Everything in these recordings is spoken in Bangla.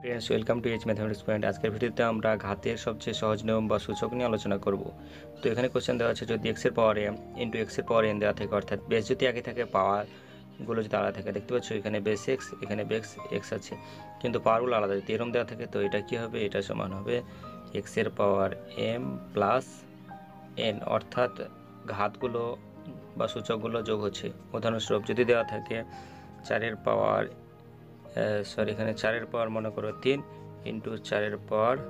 Friends welcome to H mathematics point. आजकल भिडियोते आमरा घातेर सबचेये सहज नियम बा सूचक निये आलोचना करब। तो एखाने क्वेश्चन देवा आछे जदि एक्स एर पावर एम इनटू एक्स एर पावर एन देवा थाके अर्थात बेस जदि आगे थाके पावरगुलो जदि आलादा थाके देखते पाच्छो एखाने बेस एक्स एखाने बेस एक्स आछे किन्तु पावरगुलो आलादा जदि एरकम देवा थाके तो एटा कि होबे एटा समान होबे एक्स एर पावर एम प्लस एन अर्थात घातगुलो बा सूचकगुलो जोग होच्छे। उदाहरणस्वरूप जदि देवा थाके 4 एर पावर सरि एखाने 4 पावर मने करो 3 इंटू 4 पावर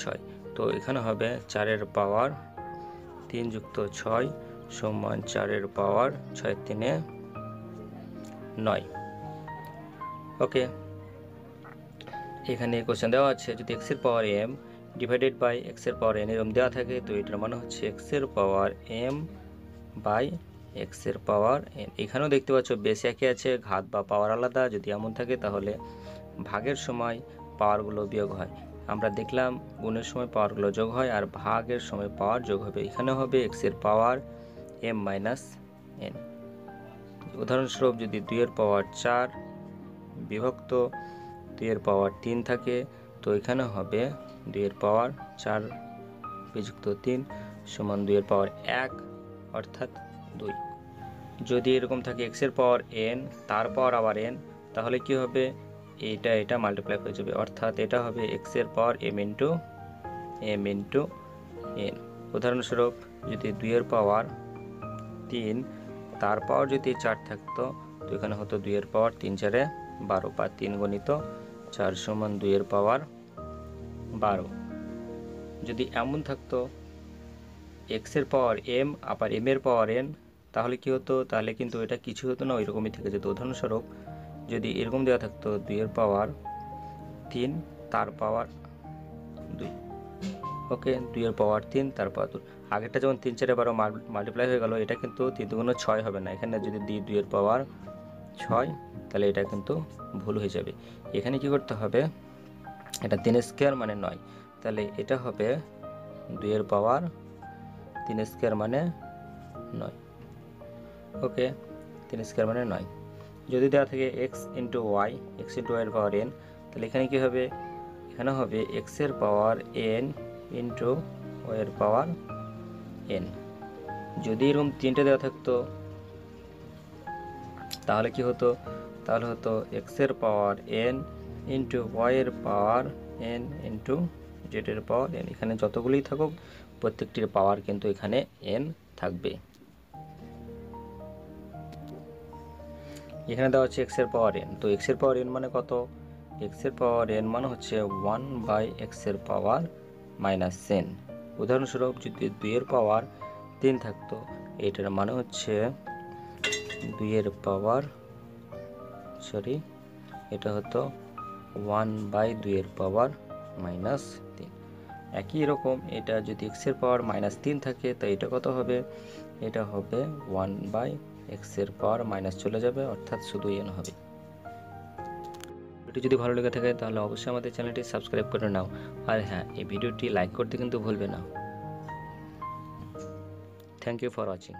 6 तो एखाने हबे 4 पावर 3 जुक्त 6 समान 4 पावर 6 3 9। ओके एखाने क्वेश्चन देवा आछे जदि x एर power m divided by x एर पावर n एरकम देवा थाके तो एटार मान हच्छे x एर पावर m बाय एक्स एर पावर एन। एखानेও देखते पाচ্ছ बेस একই আছে घात বা পাওয়ার আলাদা যদি এমন থাকে তাহলে ভাগের সময় পাওয়ারগুলো বিয়োগ হয়। আমরা দেখলাম গুণের সময় পাওয়ারগুলো যোগ হয় আর ভাগের সময় পাওয়ার যোগ হবে। এখানে হবে এক্স এর পাওয়ার এম মাইনাস এন। উদাহরণস্বরূপ যদি 2 এর পাওয়ার 4 বিভক্ত 2 এর পাওয়ার 3 থাকে তো এখানে হবে 2 এর পাওয়ার 4 বিযুক্ত 3 সমান 2 এর পাওয়ার 1 অর্থাৎ 2। যদি এরকম থাকে x এর পাওয়ার n তার পাওয়ার আবার n তাহলে কি হবে এটা এটা মাল্টিপ্লাই হয়ে যাবে অর্থাৎ এটা হবে x এর পাওয়ার m ইনটু n। উদাহরণস্বরূপ যদি 2 এর পাওয়ার 3 তার পাওয়ার যদি 4 থাকতো তো এখানে হতো 2 এর পাওয়ার 3 4 এ 12 বা 3 গুণিত 4 সমান 2 এর পাওয়ার 12। যদি এমন থাকতো x এর পাওয়ার m আবার m এর পাওয়ার n তাহলে কি হতো তাহলে কিন্তু এটা কিছু হতো না ওইরকমই থেকে যেত। উদাহরণস্বরূপ যদি এরকম দেওয়া থাকতো 2 এর পাওয়ার 3 তার পাওয়ার 2 ওকে 2 এর পাওয়ার 3 তার পাওয়ার 2 আগেরটা যখন 3 4 এ 12 মাল্টিপ্লাই হয়ে গেল এটা কিন্তু 3 2 6 হবে না। এখানে যদি দিই 2 এর পাওয়ার 6 তাহলে এটা কিন্তু ভুল হয়ে যাবে। এখানে কি করতে হবে এটা 3 স্কয়ার মানে 9 তাহলে এটা হবে 2 এর পাওয়ার 3 স্কয়ার মানে 9। ओके 3 स्क्वायर মানে 9 যদি দেওয়া থাকে x * y এর পাওয়ার n তাহলে এখানে কি হবে এখানে হবে x এর পাওয়ার n * y এর পাওয়ার n। যদি এরকম তিনটা দেওয়া থাকতো তাহলে কি হতো তাহলে হতো x এর পাওয়ার n * y এর পাওয়ার n * z এর পাওয়ার n। এখানে যতগুলোই থাকুক প্রত্যেকটির পাওয়ার কিন্তু এখানে n থাকবে। এখানে দেওয়া আছে x এর পাওয়ার n তো x এর পাওয়ার n মানে কত x এর পাওয়ার n মানে হচ্ছে 1/x এর পাওয়ার -n। উদাহরণস্বরূপ যদি 2 এর পাওয়ার 3 থাকতো এটার মানে হচ্ছে 2 এর পাওয়ার সরি এটা হতো 1/2 এর পাওয়ার -3। একই রকম এটা যদি x এর পাওয়ার -3 থাকে তো এটা কত হবে এটা হবে 1/x এর পাওয়ার মাইনাস চলে যাবে অর্থাৎ শুধু n হবে। ভিডিও যদি ভালো লেগে থাকে তাহলে অবশ্যই আমাদের চ্যানেলটি সাবস্ক্রাইব করে নাও আর হ্যাঁ এই ভিডিওটি লাইক করতে কিন্তু ভুলবে না। Thank you for watching.